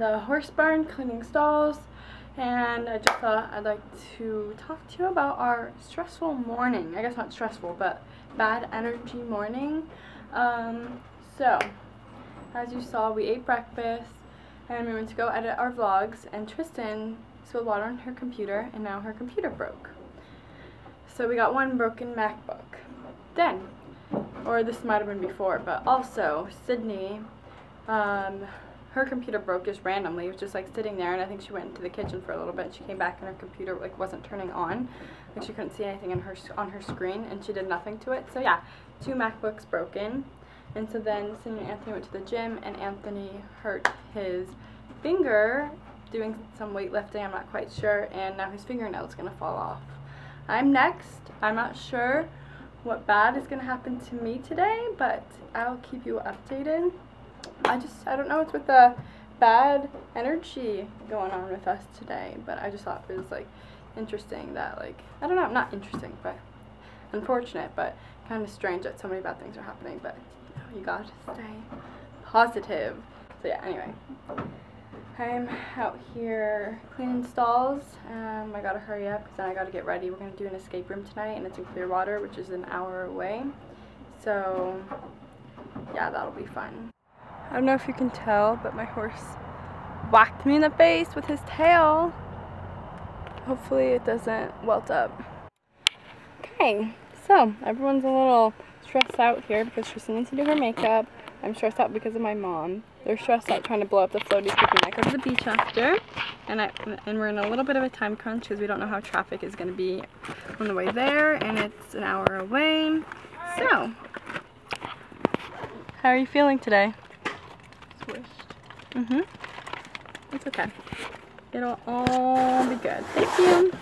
the horse barn cleaning stalls, and I just thought I'd like to talk to you about our stressful morning. I guess not stressful, but bad energy morning. So as you saw, we ate breakfast and we went to go edit our vlogs, and Tristan spilled water on her computer and now her computer broke. So we got one broken MacBook. Then, or this might have been before, but also Sydney, her computer broke just randomly. It was just like sitting there, and I think she went into the kitchen for a little bit. She came back and her computer like wasn't turning on, like she couldn't see anything on her screen, and she did nothing to it. So yeah, two MacBooks broken. And so then Sydney and Anthony went to the gym, and Anthony hurt his finger doing some weightlifting, I'm not quite sure, and now his fingernail is gonna fall off. I'm next. I'm not sure what bad is gonna happen to me today, but I'll keep you updated. I don't know what's with the bad energy going on with us today, but I just thought it was like interesting that, like, I don't know, not interesting, but unfortunate, but kind of strange that so many bad things are happening, but you gotta stay positive. So yeah, anyway, I'm out here cleaning stalls. I gotta hurry up because then I gotta get ready. We're gonna do an escape room tonight, and it's in Clearwater, which is an hour away. So yeah, that'll be fun. I don't know if you can tell, but my horse whacked me in the face with his tail. Hopefully it doesn't welt up. Okay, so everyone's a little stressed out here because Tristan needs to do her makeup. I'm stressed out because of my mom. They're stressed out trying to blow up the floaties because we might go to the beach after. And we're in a little bit of a time crunch because we don't know how traffic is going to be on the way there, and it's an hour away. So, how are you feeling today? Swished. It's okay. It'll all be good. Thank you.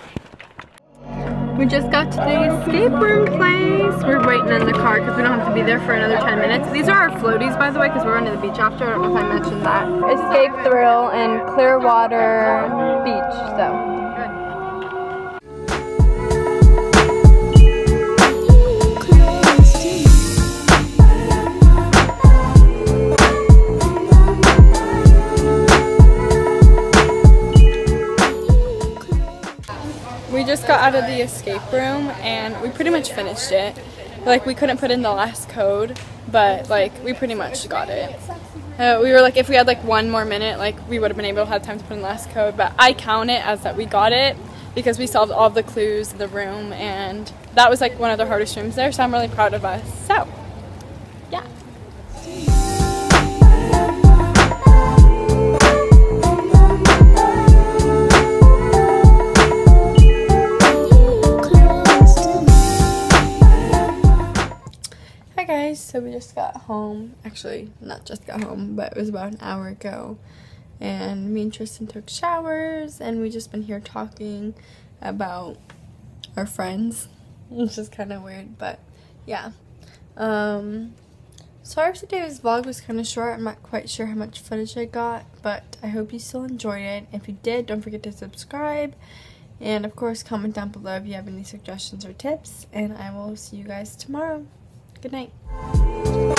We just got to the escape room place. We're waiting in the car because we don't have to be there for another 10 minutes. These are our floaties, by the way, because we're going to the beach after. I don't know if I mentioned that. Escape Thrill in Clearwater Beach, so. Just got out of the escape room and we pretty much finished it. Like, we couldn't put in the last code, but like we pretty much got it. We were like, if we had like one more minute, like we would have been able to have time to put in the last code, but I count it as that we got it because we solved all the clues in the room, and that was like one of the hardest rooms there, so I'm really proud of us. So yeah. So we just got home, actually not just got home, but it was about an hour ago, and me and Tristan took showers, and we just been here talking about our friends, which is kind of weird, but yeah. Sorry if today's vlog was kind of short. I'm not quite sure how much footage I got, but I hope you still enjoyed it. If you did, don't forget to subscribe, and of course comment down below if you have any suggestions or tips, and I will see you guys tomorrow. Good night.